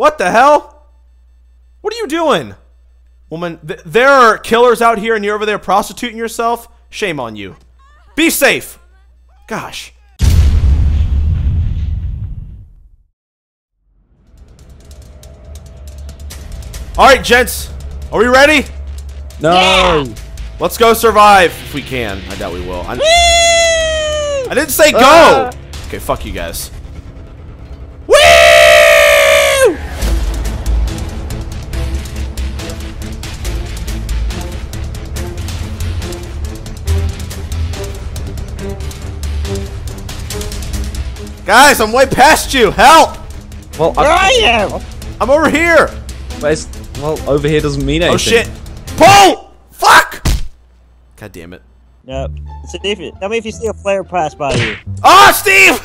What the hell? What are you doing? Woman, there are killers out here and you're over there prostituting yourself? Shame on you. Be safe! Gosh. Alright, gents. Are we ready? No. Yeah. Let's go survive if we can. I doubt we will. I didn't say go! Okay, fuck you guys. Guys, I'm way past you! Help! Well, where are you? I'm over here! Well, over here doesn't mean anything. Oh shit! Pull! Fuck! God damn it. Yep. Steve, tell me if you see a player pass by you. Oh, Steve!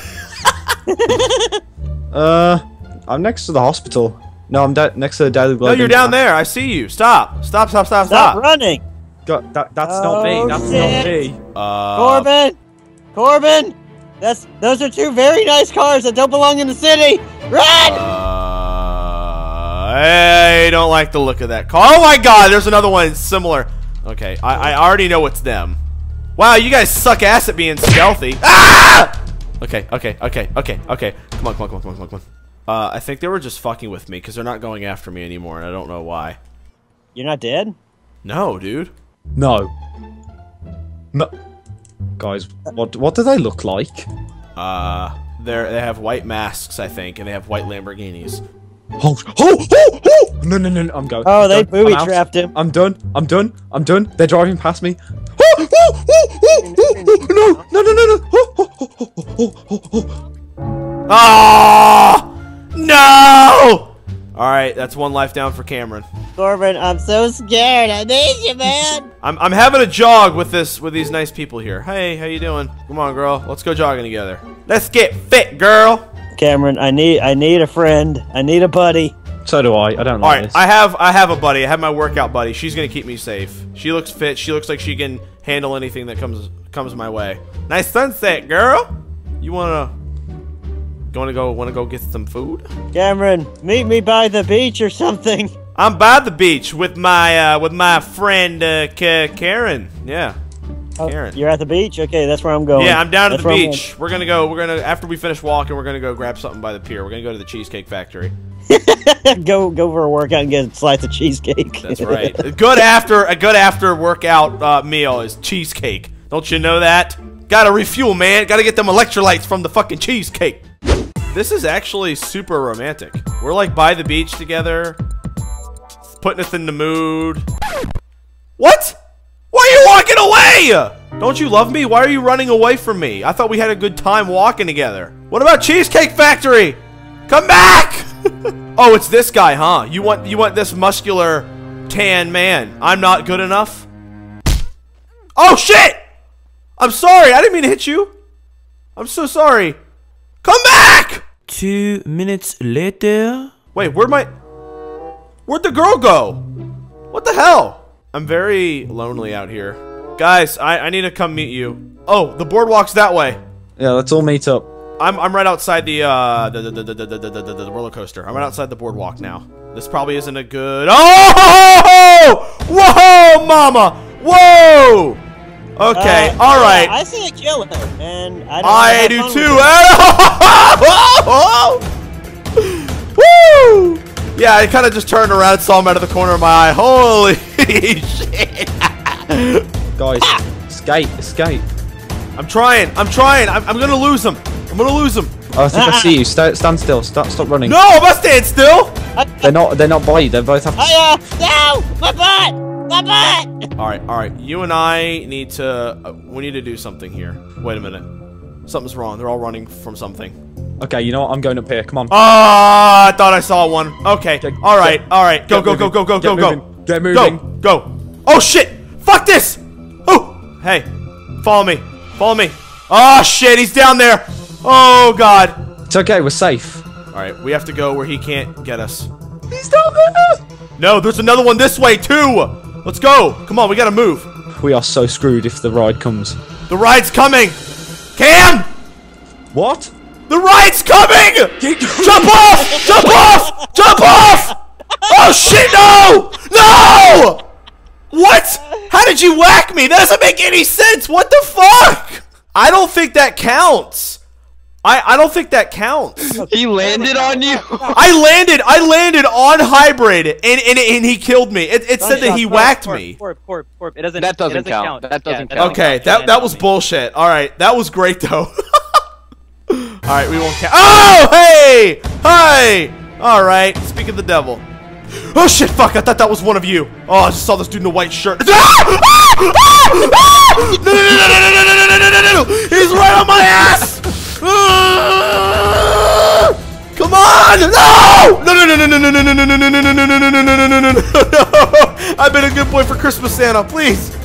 I'm next to the hospital. No, I'm next to the daily blood. No, you're down there. I see you. Stop. Stop, stop, stop, stop. Stop running! God, that's not me. That's not me. Corbin! Corbin! Those are two very nice cars that don't belong in the city. Run! I don't like the look of that car. Oh my god, there's another one similar. Okay, I already know it's them. Wow, you guys suck ass at being stealthy. Ah! Okay, okay, okay, okay, okay. Come on, come on, come on, come on, come on. I think they were just fucking with me because they're not going after me anymore, and I don't know why. You're not dead? No, dude. No. No. Guys, what do they look like? They have white masks, I think, and they have white Lamborghinis. Oh, oh, oh, oh! No, no, no, no, I'm going. Oh, they booby-trapped him. I'm done, I'm done, I'm done. They're driving past me. Oh, oh, oh, oh, oh, no, no, no, no, no. Oh, oh, oh, oh, oh, oh, oh. Oh, no! Alright, that's one life down for Cameron. Corbin, I'm so scared. I need you, man. I'm having a jog with these nice people here. Hey, how you doing? Come on, girl. Let's go jogging together. Let's get fit, girl. Cameron, I need a friend. I need a buddy. So do I. I don't like this. All right, I have a buddy. I have my workout buddy. She's gonna keep me safe. She looks fit. She looks like she can handle anything that comes my way. Nice sunset, girl. You wanna go get some food? Cameron, meet me by the beach or something. I'm by the beach with my friend Karen. Yeah. Oh, Karen. You're at the beach? Okay, that's where I'm going. Yeah, I'm down at the beach. We're going to go after we finish walking, we're going to go grab something by the pier. We're going to go to the Cheesecake Factory. go for a workout and get a slice of cheesecake. That's right. a good after workout meal is cheesecake. Don't you know that? Got to refuel, man. Got to get them electrolytes from the fucking cheesecake. This is actually super romantic. We're like by the beach together. Putting us in the mood. What? Why are you walking away? Don't you love me? Why are you running away from me? I thought we had a good time walking together. What about Cheesecake Factory? Come back! Oh, it's this guy, huh? You want this muscular tan man. I'm not good enough. Oh shit! I'm sorry, I didn't mean to hit you. I'm so sorry. Come back! 2 minutes later. Wait, where'd the girl go? What the hell? I'm very lonely out here. Guys, I need to come meet you. Oh, the boardwalk's that way. Yeah, let's all meet up. I'm right outside the roller coaster. I'm right outside the boardwalk now. This probably isn't a good... Oh! Whoa, mama! Whoa! Okay, alright. I see a killer, and I do too! Woo! Yeah, I kind of just turned around and saw him out of the corner of my eye. Holy shit. Guys, escape, escape. I'm trying. I'm going to lose him. I'm going to lose him. Oh, I think I see you. Stand still. Stop running. No, I must stand still. They're not by you. They both have to... No, my butt. My butt. All right. You and I need to... we need to do something here. Wait a minute. Something's wrong. They're all running from something. Okay, you know what? I'm going up here. Come on. Ah, I thought I saw one. Okay. All right. Go, go, go. Get moving. Go. Oh, shit. Fuck this. Oh. Hey, follow me. Oh, shit. He's down there. Oh, God. It's okay. We're safe. All right. We have to go where he can't get us. He's down there. No, there's another one this way, too. Let's go. Come on. We got to move. We are so screwed if the ride comes. The ride's coming. Cam. What? The ride's coming! Jump off! Jump off! Jump off! Oh shit, no! No! What? How did you whack me? That doesn't make any sense! What the fuck? I don't think that counts. I don't think that counts. He landed on you? I landed on Hibrida and he killed me. It said that he whacked me. Corp. That doesn't count. That doesn't count. Okay, that was bullshit. Alright, that was great though. Alright, we won't count. Oh, hey! Hi! Alright, speak of the devil. Oh shit, fuck, I thought that was one of you. Oh, I just saw this dude in a white shirt. No. He's right on my ass! Come on! No! No! I've been a good boy for Christmas, Santa. Please.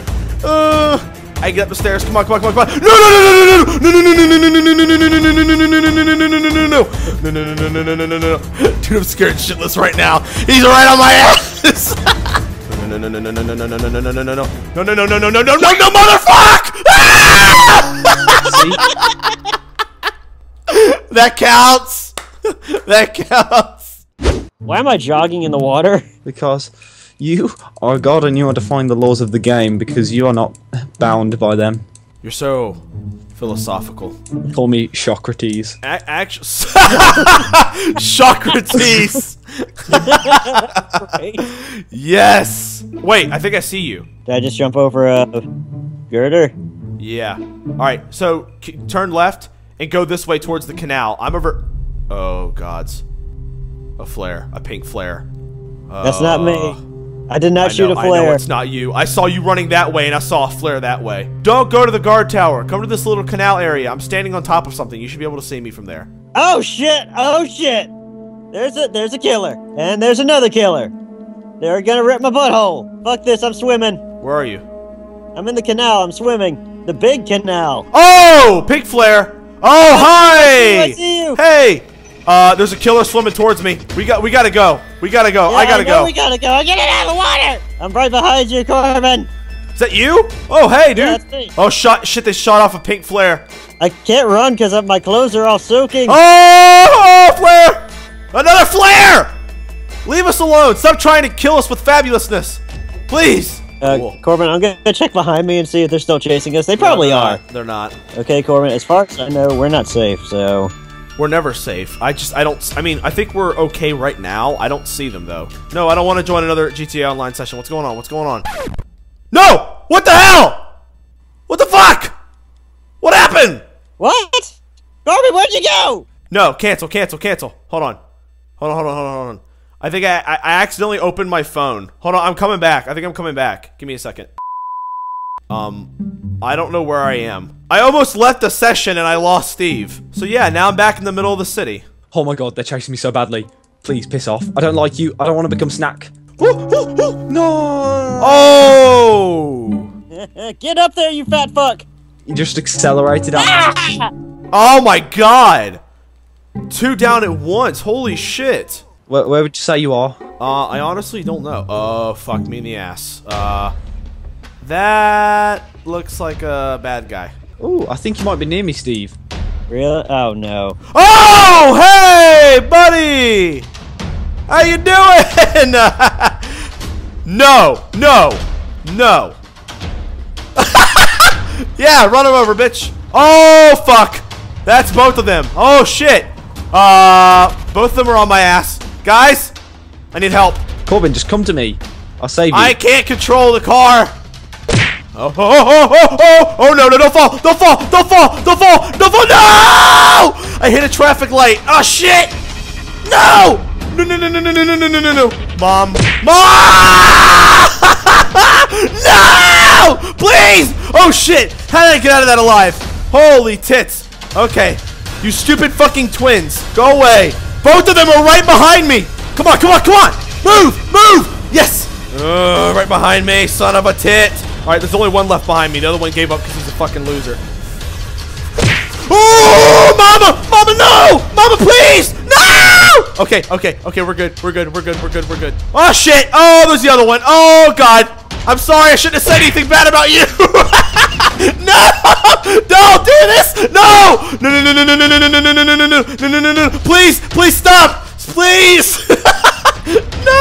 I get up the stairs. Come on! Come on! Come on! Come on! No! Dude, I'm scared shitless right now. He's right on my ass. No! Motherfuck! That counts. That counts. Why am I jogging in the water? Because you are God and you are to find the laws of the game because you are not bound by them. You're so philosophical. Call me Socrates. Actually, Socrates. Yes. Wait, I think I see you. Did I just jump over a girder? Yeah. All right. So turn left. And go this way towards the canal. I'm over. Oh gods, a flare, a pink flare. That's not me. I did not shoot a flare. I know it's not you. I saw you running that way, and I saw a flare that way. Don't go to the guard tower. Come to this little canal area. I'm standing on top of something. You should be able to see me from there. Oh shit! Oh shit! There's a killer, and there's another killer. They're gonna rip my butthole. Fuck this! I'm swimming. Where are you? I'm in the canal. I'm swimming. The big canal. Oh, pink flare. Oh, hi! I see you. Hey! There's a killer swimming towards me. We gotta go. We gotta go. Yeah, I gotta go. We gotta go. Get it out of the water! I'm right behind you, Corbin. Is that you? Oh, hey, dude. Yeah, that's me. Oh, shit, they shot off a pink flare. I can't run because my clothes are all soaking. Oh, flare! Another flare! Leave us alone. Stop trying to kill us with fabulousness. Please. Corbin, I'm gonna check behind me and see if they're still chasing us. They probably are. They're not. Okay, Corbin, as far as I know, we're not safe, so... We're never safe. I think we're okay right now. I don't see them, though. No, I don't want to join another GTA Online session. What's going on? What's going on? No! What the hell? What the fuck? What happened? What? Corbin, where'd you go? No, cancel. Hold on. I think I accidentally opened my phone. Hold on, I'm coming back. I think I'm coming back. Give me a second. I don't know where I am. I almost left the session and I lost Steve. So yeah, now I'm back in the middle of the city. Oh my god, they're chasing me so badly. Please, piss off. I don't like you. I don't want to become snack. No! Oh! Get up there, you fat fuck! You just accelerated out. Oh my god! Two down at once, holy shit! Where would you say you are? I honestly don't know. Oh, fuck me in the ass. That looks like a bad guy. Ooh, I think you might be near me, Steve. Really? Oh, no. Oh, hey, buddy! How you doing? No. Yeah, run him over, bitch. Oh, fuck. That's both of them. Oh, shit. Both of them are on my ass. Guys, I need help. Corbin, just come to me. I'll save you. I can't control the car. Oh, no, don't fall, no! I hit a traffic light. Oh, shit. No. Mom. No, please. Oh, shit. How did I get out of that alive? Holy tits. Okay. You stupid fucking twins. Go away. Both of them are right behind me! Come on! Move! Yes! Right behind me, son of a tit! Alright, there's only one left behind me. The other one gave up because he's a fucking loser. Oh, mama! Mama, no! Mama, please! No! Okay, we're good. Oh, shit! Oh, there's the other one. Oh, God! I'm sorry, I shouldn't have said anything bad about you. No! Don't do this! No! No! Please! Please stop! Please! No!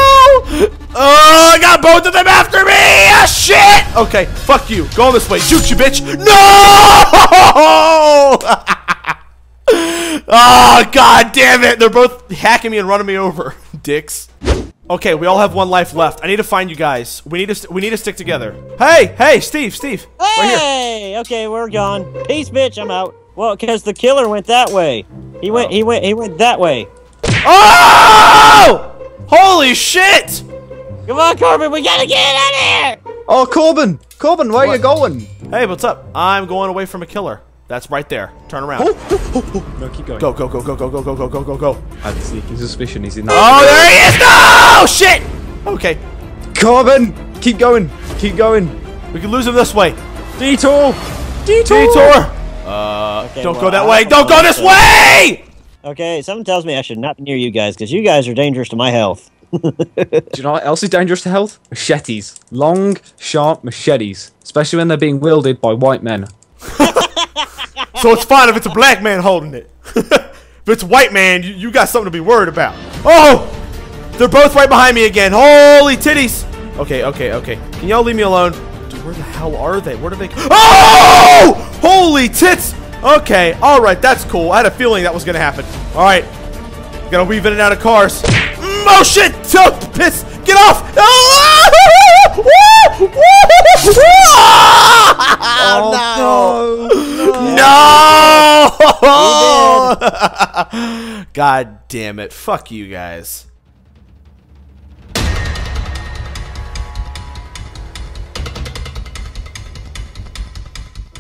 Oh, I got both of them after me! Ah, shit! Okay, fuck you. Go this way. Shoot you, bitch! No! Oh, god damn it! They're both hacking me and running me over, dicks. Okay, we all have one life left. I need to find you guys. We need to stick together. Hey, hey, Steve. Hey, right here. Okay, we're gone. Peace, bitch. I'm out. Well, because the killer went that way. He went that way. Oh! Holy shit! Come on, Corbin. We gotta get out of here. Oh, Corbin, where are you going? Hey, what's up? I'm going away from a killer. That's right there. Turn around. No, keep going. Go. I have a sneaky suspicion he's in there. Oh, there he is! No! Shit! Okay. Corbin! Keep going. We can lose him this way. Detour! Okay, don't go that way! Don't go this way! Okay, something tells me I should not be near you guys, because you guys are dangerous to my health. Do you know what else is dangerous to health? Machetes. Long, sharp machetes. Especially when they're being wielded by white men. So it's fine if it's a black man holding it. If it's a white man, you got something to be worried about. Oh! They're both right behind me again. Holy titties! Okay. Can y'all leave me alone? Dude, where the hell are they? Where do they... Oh! Holy tits! Okay, alright, that's cool. I had a feeling that was gonna happen. Alright. Gotta weave in and out of cars. Oh shit! Oh, piss! Get off! Oh, no! God damn it. Fuck you guys.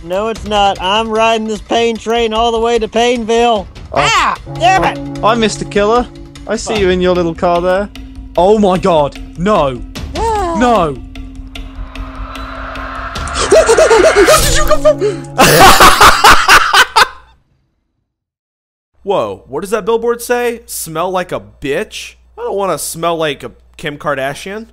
No, it's not. I'm riding this pain train all the way to Painville. Oh. Ah! Damn it! I'm Mr. Killer. I see you in your little car there. Oh my god. No. Ah. No. What did you come from? Whoa, what does that billboard say? Smell like a bitch? I don't want to smell like a Kim Kardashian.